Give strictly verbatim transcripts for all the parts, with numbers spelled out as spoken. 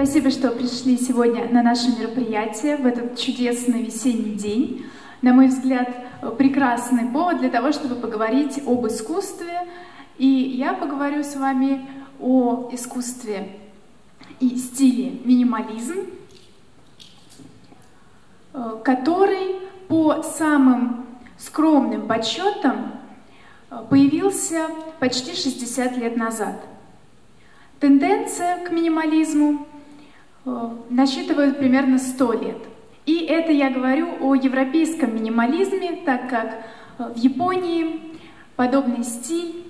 Спасибо, что пришли сегодня на наше мероприятие в этот чудесный весенний день. На мой взгляд, прекрасный повод для того, чтобы поговорить об искусстве. И я поговорю с вами о искусстве и стиле минимализм, который по самым скромным подсчетам появился почти шестьдесят лет назад. Тенденция к минимализму насчитывает примерно сто лет. И это я говорю о европейском минимализме, так как в Японии подобный стиль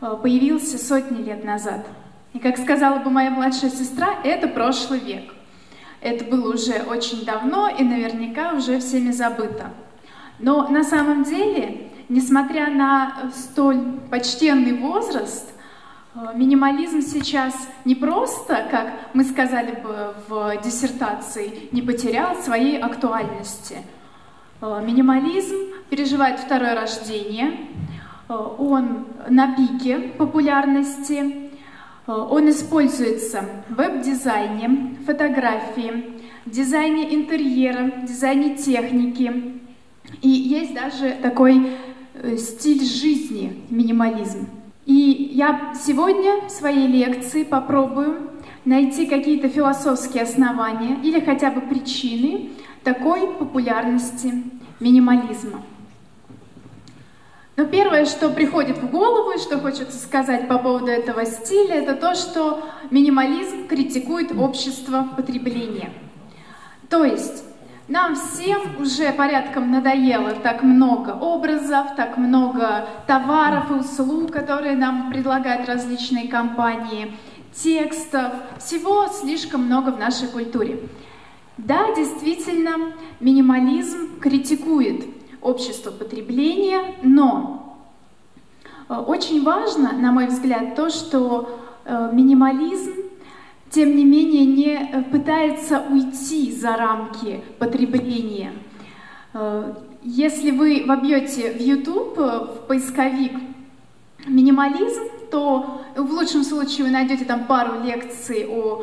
появился сотни лет назад. И, как сказала бы моя младшая сестра, это прошлый век. Это было уже очень давно и наверняка уже всеми забыто. Но на самом деле, несмотря на столь почтенный возраст, минимализм сейчас не просто, как мы сказали бы в диссертации, не потерял своей актуальности. Минимализм переживает второе рождение, он на пике популярности, он используется в веб-дизайне, фотографии, дизайне интерьера, дизайне техники. И есть даже такой стиль жизни – минимализм. И я сегодня в своей лекции попробую найти какие-то философские основания или хотя бы причины такой популярности минимализма. Но первое, что приходит в голову и что хочется сказать по поводу этого стиля, это то, что минимализм критикует общество потребления. То есть нам всем уже порядком надоело так много образов, так много товаров и услуг, которые нам предлагают различные компании, текстов, всего слишком много в нашей культуре. Да, действительно, минимализм критикует общество потребления, но очень важно, на мой взгляд, то, что минимализм, тем не менее, не пытается уйти за рамки потребления. Если вы вобьете в YouTube, в поисковик «минимализм», то в лучшем случае вы найдете там пару лекций о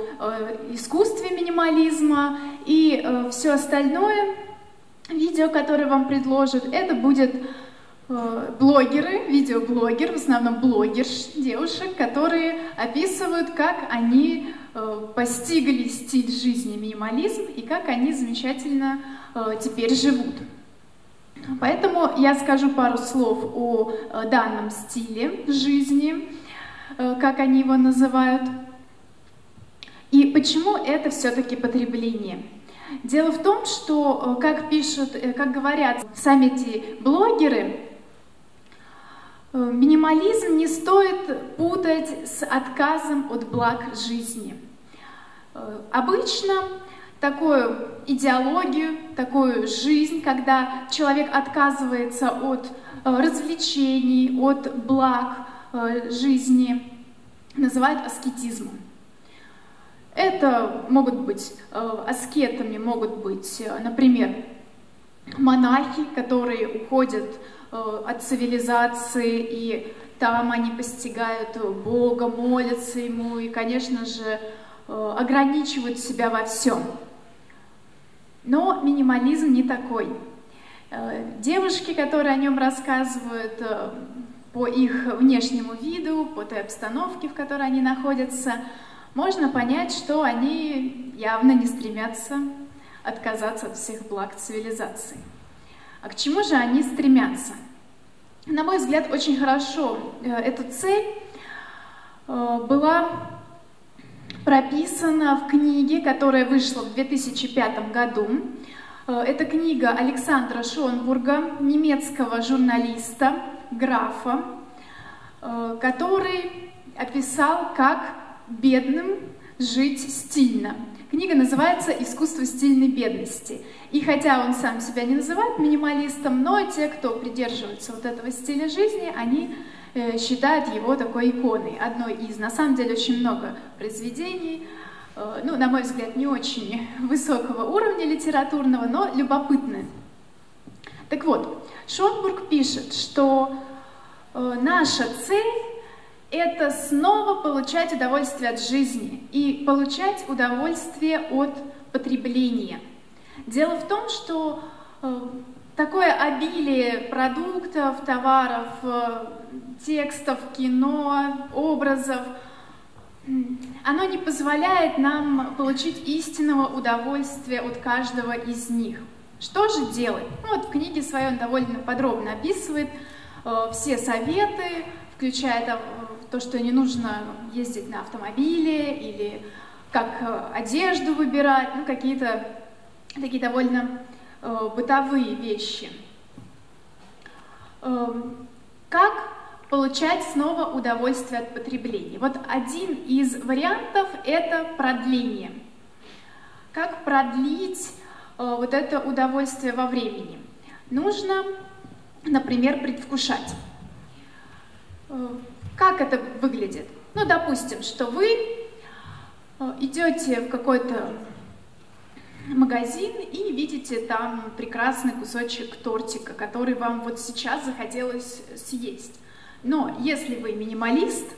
искусстве минимализма, и все остальное видео, которое вам предложат, это будет блогеры, видеоблогеры, в основном блогерш, девушек, которые описывают, как они постигли стиль жизни минимализм и как они замечательно теперь живут. Поэтому я скажу пару слов о данном стиле жизни, как они его называют, и почему это все-таки потребление. Дело в том, что, как пишут, как говорят сами эти блогеры, минимализм не стоит путать с отказом от благ жизни. Обычно такую идеологию, такую жизнь, когда человек отказывается от развлечений, от благ жизни, называют аскетизмом. Это могут быть аскетами, могут быть, например, монахи, которые уходят от цивилизации, и там они постигают Бога, молятся Ему и, конечно же, ограничивают себя во всем. Но минимализм не такой. Девушки, которые о нем рассказывают, по их внешнему виду, по той обстановке, в которой они находятся, можно понять, что они явно не стремятся отказаться от всех благ цивилизации. А к чему же они стремятся? На мой взгляд, очень хорошо эта цель была прописана в книге, которая вышла в две тысячи пятом году. Это книга Александра Шонбурга, немецкого журналиста, графа, который описал, как бедным жить стильно. Книга называется «Искусство стильной бедности». И хотя он сам себя не называет минималистом, но те, кто придерживается вот этого стиля жизни, они э, считают его такой иконой, одной из. На самом деле очень много произведений, э, ну, на мой взгляд, не очень высокого уровня литературного, но любопытны. Так вот, Шонбург пишет, что э, наша цель — это снова получать удовольствие от жизни и получать удовольствие от потребления. Дело в том, что такое обилие продуктов, товаров, текстов, кино, образов, оно не позволяет нам получить истинного удовольствия от каждого из них. Что же делать? Ну, вот в книге своей он довольно подробно описывает э, все советы, включая то, то, что не нужно ездить на автомобиле, или как э, одежду выбирать, ну, какие-то такие довольно э, бытовые вещи. Э, как получать снова удовольствие от потребления? Вот один из вариантов – это продление. Как продлить вот это удовольствие во времени? Нужно, например, предвкушать. Как это выглядит? Ну, допустим, что вы идете в какой-то магазин и видите там прекрасный кусочек тортика, который вам вот сейчас захотелось съесть. Но если вы минималист,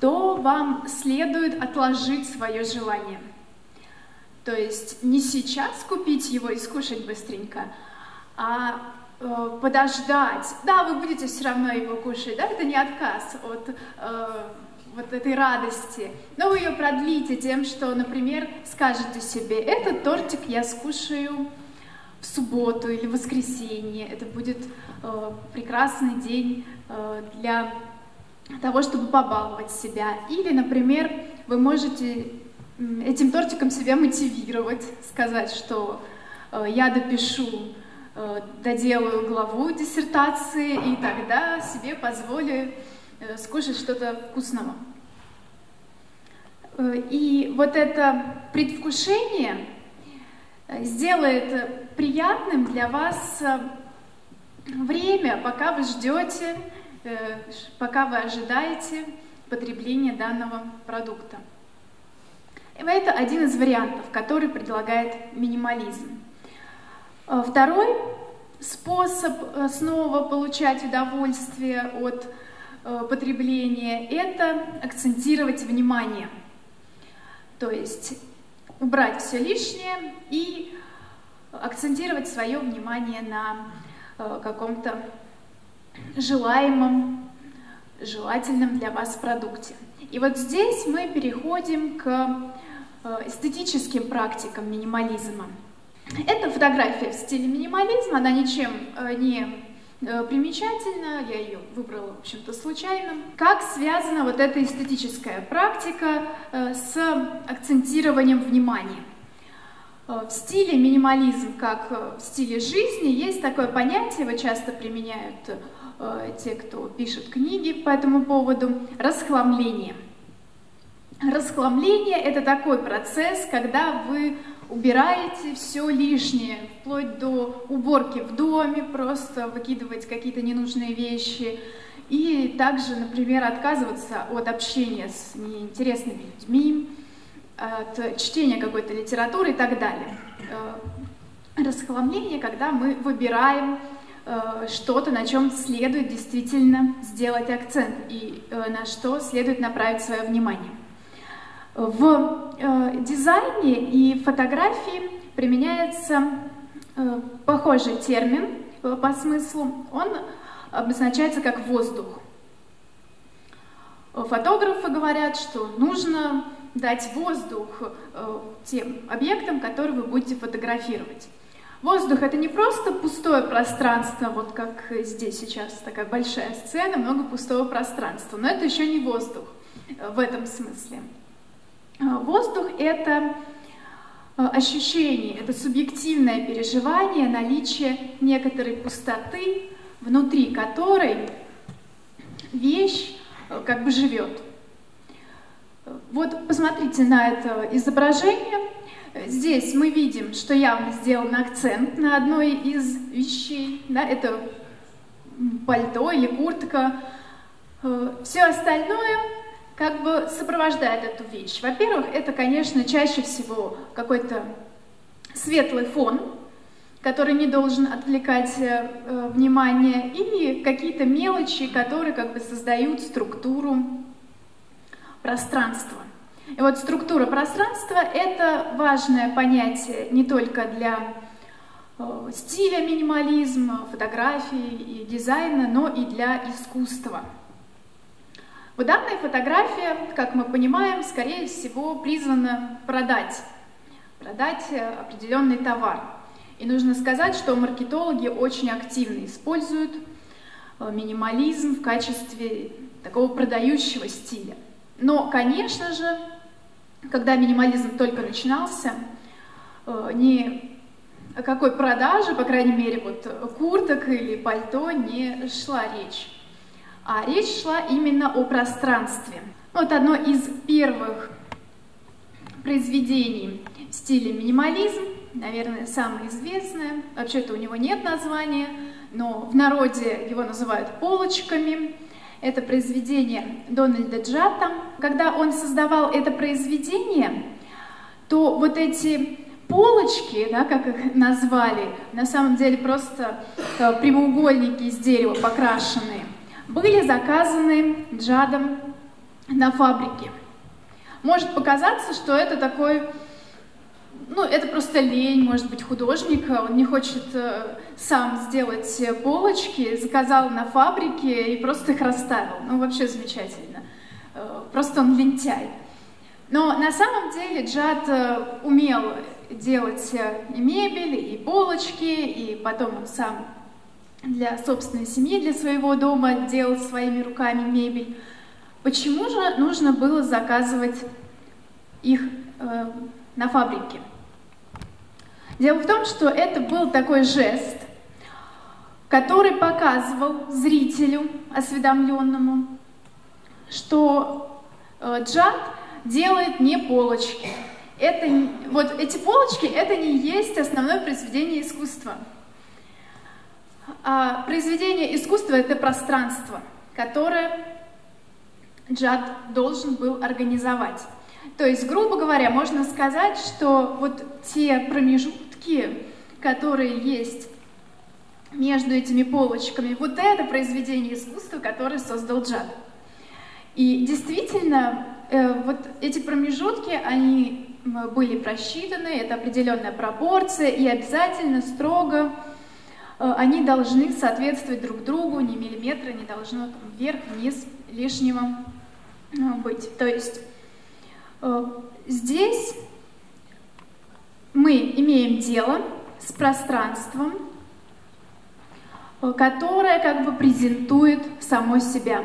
то вам следует отложить свое желание. То есть не сейчас купить его и скушать быстренько, а э, подождать. Да, вы будете все равно его кушать, да, это не отказ от э, вот этой радости. Но вы ее продлите тем, что, например, скажете себе: этот тортик я скушаю в субботу или в воскресенье. Это будет э, прекрасный день э, для того, чтобы побаловать себя. Или, например, вы можете этим тортиком себя мотивировать, сказать, что э, я допишу, э, доделаю главу диссертации, и тогда себе позволю э, скушать что-то вкусного. Э, и вот это предвкушение сделает приятным для вас время, пока вы ждете, э, пока вы ожидаете потребления данного продукта. Это один из вариантов, который предлагает минимализм. Второй способ снова получать удовольствие от потребления – это акцентировать внимание. То есть убрать все лишнее и акцентировать свое внимание на каком-то желаемом, желательном для вас продукте. И вот здесь мы переходим к эстетическим практикам минимализма. Это фотография в стиле минимализм, она ничем не примечательна, я ее выбрала, в общем-то, случайно. Как связана вот эта эстетическая практика с акцентированием внимания? В стиле минимализм, как в стиле жизни, есть такое понятие, его часто применяют те, кто пишет книги по этому поводу, расхламление. Расхламление – это такой процесс, когда вы убираете все лишнее, вплоть до уборки в доме, просто выкидывать какие-то ненужные вещи, и также, например, отказываться от общения с неинтересными людьми, от чтения какой-то литературы и так далее. Расхламление, когда мы выбираем что-то, на чем следует действительно сделать акцент и на что следует направить свое внимание. В дизайне и фотографии применяется похожий термин по смыслу. Он обозначается как воздух. Фотографы говорят, что нужно дать воздух тем объектам, которые вы будете фотографировать. Воздух – это не просто пустое пространство, вот как здесь сейчас такая большая сцена, много пустого пространства, но это еще не воздух в этом смысле. Воздух – это ощущение, это субъективное переживание наличия некоторой пустоты, внутри которой вещь как бы живет. Вот посмотрите на это изображение. Здесь мы видим, что явно сделан акцент на одной из вещей, да, это пальто или куртка. Все остальное как бы сопровождает эту вещь. Во-первых, это, конечно, чаще всего какой-то светлый фон, который не должен отвлекать внимание, и какие-то мелочи, которые как бы создают структуру пространства. И вот структура пространства – это важное понятие не только для стиля минимализма, фотографии и дизайна, но и для искусства. Вот данная фотография, как мы понимаем, скорее всего призвана продать, продать определенный товар. И нужно сказать, что маркетологи очень активно используют минимализм в качестве такого продающего стиля. Но, конечно же, когда минимализм только начинался, ни о какой продаже, по крайней мере, вот, курток или пальто не шла речь. А речь шла именно о пространстве. Вот одно из первых произведений в стиле минимализм, наверное, самое известное, вообще-то у него нет названия, но в народе его называют полочками. Это произведение Дональда Джадда. Когда он создавал это произведение, то вот эти полочки, да, как их назвали, на самом деле просто прямоугольники из дерева покрашенные, были заказаны Джаддом на фабрике. Может показаться, что это такой, ну, это просто лень, может быть, художника, он не хочет сам сделать полочки, заказал на фабрике и просто их расставил. Ну, вообще замечательно. Просто он лентяй. Но на самом деле Джадд умел делать и мебель, и полочки, и потом он сам для собственной семьи, для своего дома делал своими руками мебель. Почему же нужно было заказывать их э, на фабрике? Дело в том, что это был такой жест, который показывал зрителю осведомленному, что э, Джадд делает не полочки. Это, вот эти полочки, это не есть основное произведение искусства. А произведение искусства – это пространство, которое Джадд должен был организовать. То есть, грубо говоря, можно сказать, что вот те промежутки, которые есть между этими полочками, вот это произведение искусства, которое создал Джадд. И действительно, вот эти промежутки, они были просчитаны, это определенная пропорция, и обязательно строго они должны соответствовать друг другу, ни миллиметра не должно вверх-вниз лишнего быть. То есть здесь мы имеем дело с пространством, которое как бы презентует само себя.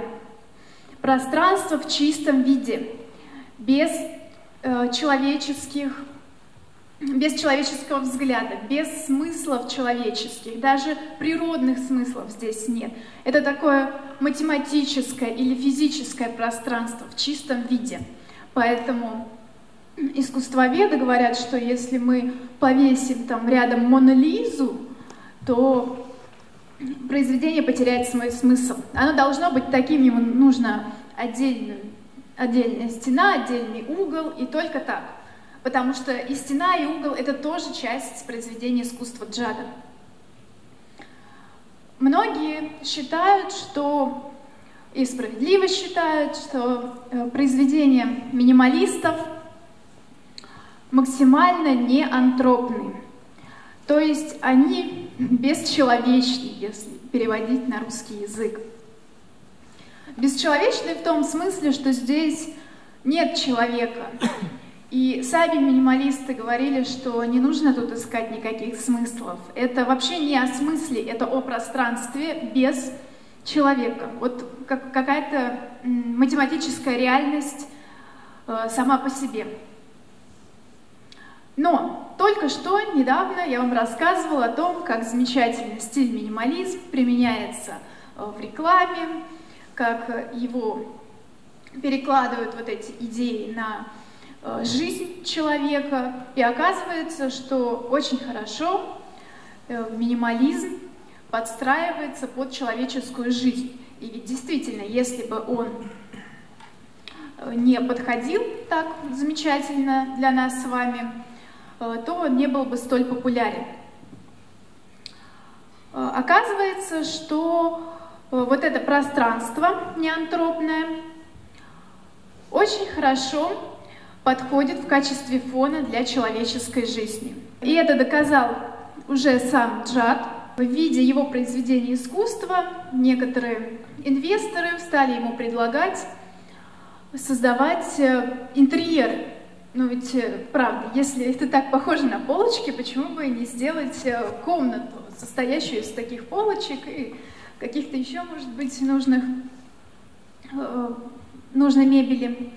Пространство в чистом виде, без человеческих, без человеческого взгляда, без смыслов человеческих, даже природных смыслов здесь нет. Это такое математическое или физическое пространство в чистом виде. Поэтому искусствоведы говорят, что если мы повесим там рядом Мону Лизу, то произведение потеряет свой смысл. Оно должно быть таким, ему нужна отдельная, отдельная стена, отдельный угол, и только так. Потому что и стена, и угол – это тоже часть произведения искусства Джадда. Многие считают, что, и справедливо считают, что произведения минималистов максимально неантропны. То есть они бесчеловечны, если переводить на русский язык. Бесчеловечны в том смысле, что здесь нет человека. И сами минималисты говорили, что не нужно тут искать никаких смыслов. Это вообще не о смысле, это о пространстве без человека. Вот как, какая-то математическая реальность э, сама по себе. Но только что, недавно, я вам рассказывала о том, как замечательный стиль минимализм применяется в рекламе, как его перекладывают вот эти идеи на жизнь человека, и оказывается, что очень хорошо минимализм подстраивается под человеческую жизнь. И ведь действительно, если бы он не подходил так замечательно для нас с вами, то он не был бы столь популярен. Оказывается, что вот это пространство неантропное очень хорошо подходит в качестве фона для человеческой жизни. И это доказал уже сам Джадд. В виде его произведений искусства некоторые инвесторы стали ему предлагать создавать интерьер. Ну ведь, правда, если это так похоже на полочки, почему бы не сделать комнату, состоящую из таких полочек и каких-то еще, может быть, нужных, нужной мебели.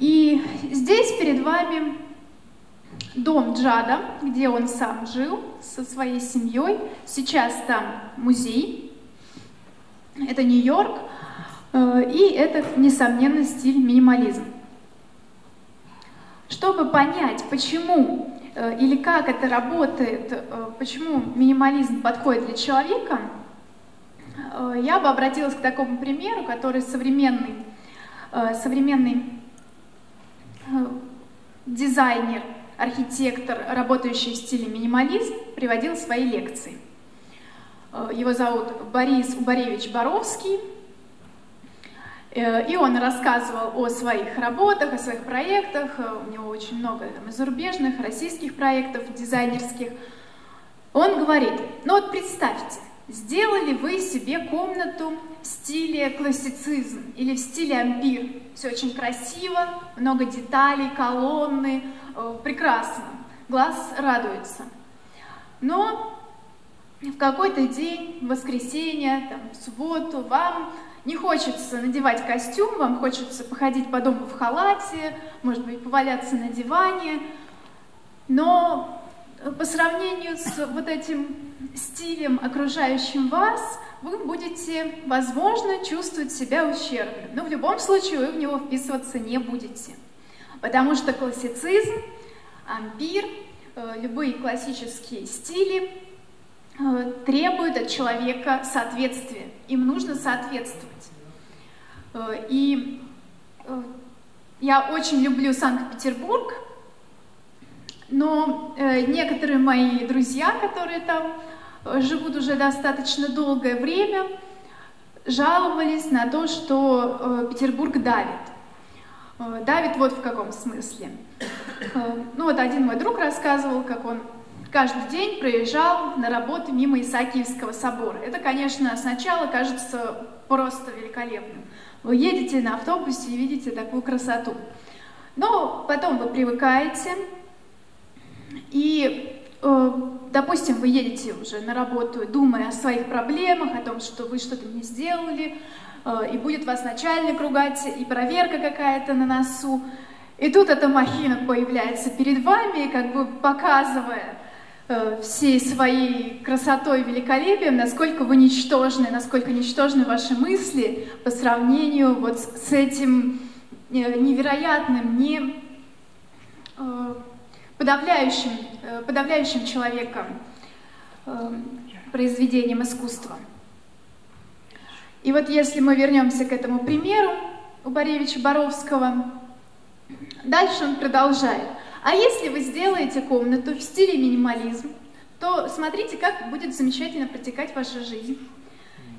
И здесь перед вами дом Джада, где он сам жил со своей семьей. Сейчас там музей. Это Нью-Йорк. И это, несомненно, стиль минимализм. Чтобы понять, почему или как это работает, почему минимализм подходит для человека, я бы обратилась к такому примеру, который современный, современный дизайнер, архитектор, работающий в стиле минимализм, приводил свои лекции. Его зовут Борис Уборевич Боровский. И он рассказывал о своих работах, о своих проектах. У него очень много там, и зарубежных, российских проектов, дизайнерских. Он говорит, ну вот представьте, сделали вы себе комнату в стиле классицизм или в стиле ампир. Все очень красиво, много деталей, колонны, прекрасно, глаз радуется. Но в какой-то день, в воскресенье, там, в субботу вам не хочется надевать костюм, вам хочется походить по дому в халате, может быть, поваляться на диване. Но по сравнению с вот этим стилем, окружающим вас, вы будете, возможно, чувствовать себя ущербным. Но в любом случае вы в него вписываться не будете. Потому что классицизм, ампир, любые классические стили требуют от человека соответствия. Им нужно соответствовать. И я очень люблю Санкт-Петербург, но некоторые мои друзья, которые там живут уже достаточно долгое время, жаловались на то, что Петербург давит. Давит вот в каком смысле. Ну вот один мой друг рассказывал, как он каждый день проезжал на работу мимо Исаакиевского собора. Это, конечно, сначала кажется просто великолепным. Вы едете на автобусе и видите такую красоту. Но потом вы привыкаете. И, э, допустим, вы едете уже на работу, думая о своих проблемах, о том, что вы что-то не сделали, э, и будет вас начальник ругать, и проверка какая-то на носу. И тут эта махина появляется перед вами, как бы показывая э, всей своей красотой и великолепием, насколько вы ничтожны, насколько ничтожны ваши мысли по сравнению вот с этим э, невероятным, не... Э, Подавляющим, подавляющим человеком э, произведением искусства. И вот если мы вернемся к этому примеру Уборевича Боровского, дальше он продолжает. А если вы сделаете комнату в стиле минимализм, то смотрите, как будет замечательно протекать ваша жизнь.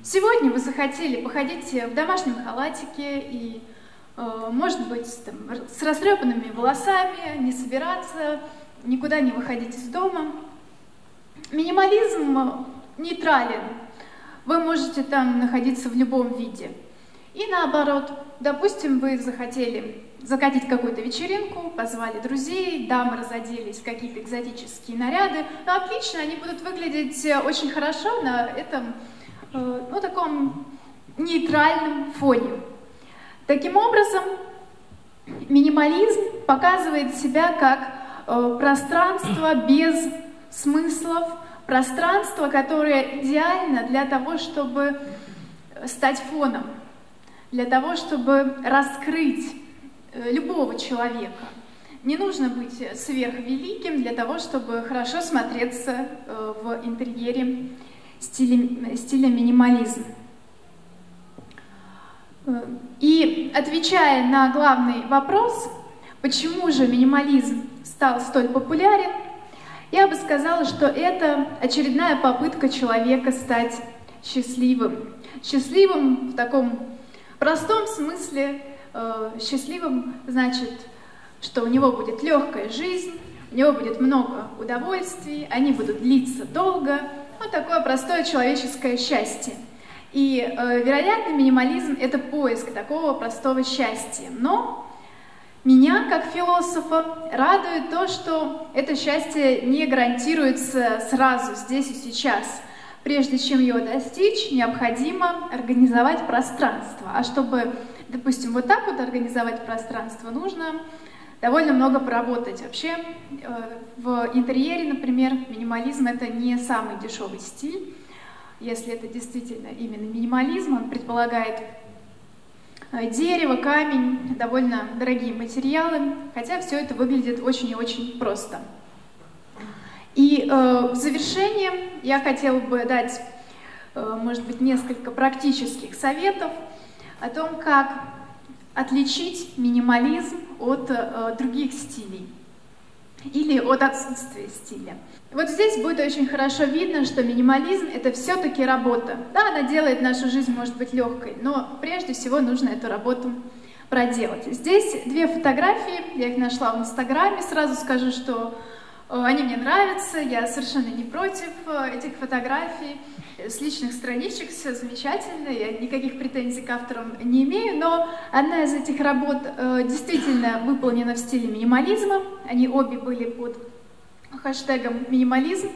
Сегодня вы захотели походить в домашнем халатике и... может быть, там, с растрепанными волосами, не собираться, никуда не выходить из дома. Минимализм нейтрален. Вы можете там находиться в любом виде. И наоборот, допустим, вы захотели закатить какую-то вечеринку, позвали друзей, дамы разоделись в какие-то экзотические наряды. Ну, отлично, они будут выглядеть очень хорошо на этом, ну, таком нейтральном фоне. Таким образом, минимализм показывает себя как э, пространство без смыслов, пространство, которое идеально для того, чтобы стать фоном, для того, чтобы раскрыть э, любого человека. Не нужно быть сверхвеликим для того, чтобы хорошо смотреться э, в интерьере стиля, стиля минимализм. И отвечая на главный вопрос, почему же минимализм стал столь популярен, я бы сказала, что это очередная попытка человека стать счастливым. Счастливым в таком простом смысле, э, счастливым значит, что у него будет легкая жизнь, у него будет много удовольствий, они будут длиться долго. Вот такое простое человеческое счастье. И, э, вероятно, минимализм — это поиск такого простого счастья. Но меня, как философа, радует то, что это счастье не гарантируется сразу, здесь и сейчас. Прежде чем его достичь, необходимо организовать пространство. А чтобы, допустим, вот так вот организовать пространство, нужно довольно много поработать. Вообще, в интерьере, например, минимализм — это не самый дешевый стиль. Если это действительно именно минимализм, он предполагает дерево, камень, довольно дорогие материалы, хотя все это выглядит очень и очень просто. И э, в завершение я хотела бы дать, э, может быть, несколько практических советов о том, как отличить минимализм от э, других стилей или от отсутствия стиля. Вот здесь будет очень хорошо видно, что минимализм — это все-таки работа. Да, она делает нашу жизнь, может быть, легкой, но прежде всего нужно эту работу проделать. Здесь две фотографии, я их нашла в Инстаграме, сразу скажу, что они мне нравятся, я совершенно не против этих фотографий. С личных страничек все замечательно, я никаких претензий к авторам не имею, но одна из этих работ действительно выполнена в стиле минимализма, они обе были под хэштегом «минимализм»,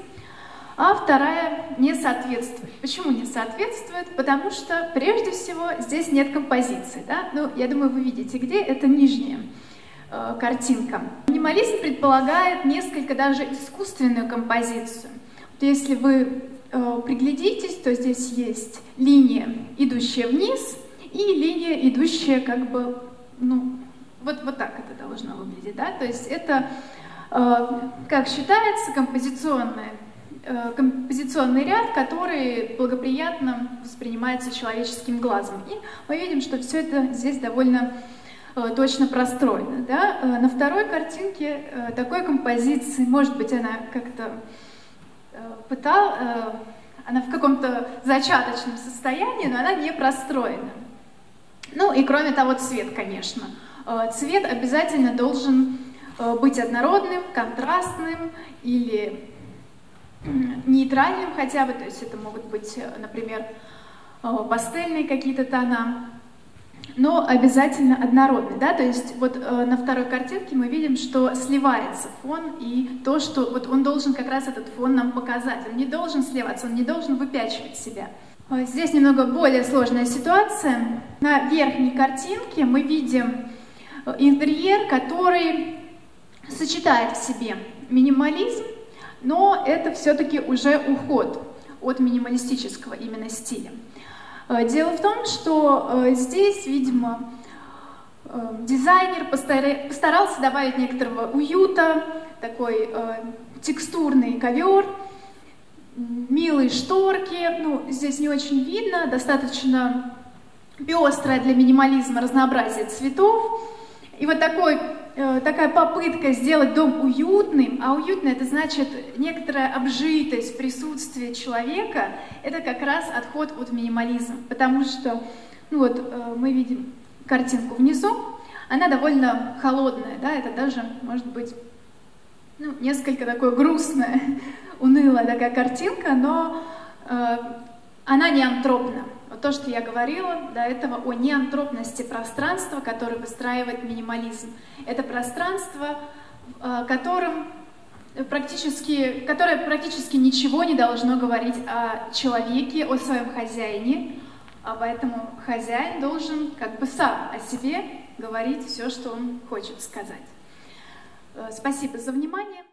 а вторая не соответствует. Почему не соответствует? Потому что, прежде всего, здесь нет композиции. Да? Ну, я думаю, вы видите, где это нижняя э, картинка. Минимализм предполагает несколько даже искусственную композицию. Вот если вы э, приглядитесь, то здесь есть линия, идущая вниз, и линия, идущая как бы, ну, вот, вот так это должно выглядеть. Да? То есть это, как считается, композиционный, композиционный ряд, который благоприятно воспринимается человеческим глазом. И мы видим, что все это здесь довольно точно простроено. Да? На второй картинке такой композиции, может быть, она как-то пыталась, она в каком-то зачаточном состоянии, но она не простроена. Ну и кроме того, цвет, конечно. Цвет обязательно должен быть однородным, контрастным или нейтральным хотя бы, то есть это могут быть, например, пастельные какие-то тона, но обязательно однородный, да, то есть вот на второй картинке мы видим, что сливается фон и то, что вот он должен как раз этот фон нам показать, он не должен сливаться, он не должен выпячивать себя. Здесь немного более сложная ситуация. На верхней картинке мы видим интерьер, который сочетает в себе минимализм, но это все-таки уже уход от минималистического именно стиля. Дело в том, что здесь, видимо, дизайнер постарался добавить некоторого уюта, такой текстурный ковер, милые шторки, ну, здесь не очень видно, достаточно пестрое для минимализма разнообразие цветов. И вот такой, э, такая попытка сделать дом уютным, а уютно это значит некоторая обжитость, присутствие человека, это как раз отход от минимализма, потому что ну вот, э, мы видим картинку внизу, она довольно холодная, да, это даже может быть ну, несколько такое грустная, унылая такая картинка, но э, она не антропна. То, что я говорила до этого о неантропности пространства, которое выстраивает минимализм. Это пространство, которым практически, которое практически ничего не должно говорить о человеке, о своем хозяине, а поэтому хозяин должен как бы сам о себе говорить все, что он хочет сказать. Спасибо за внимание.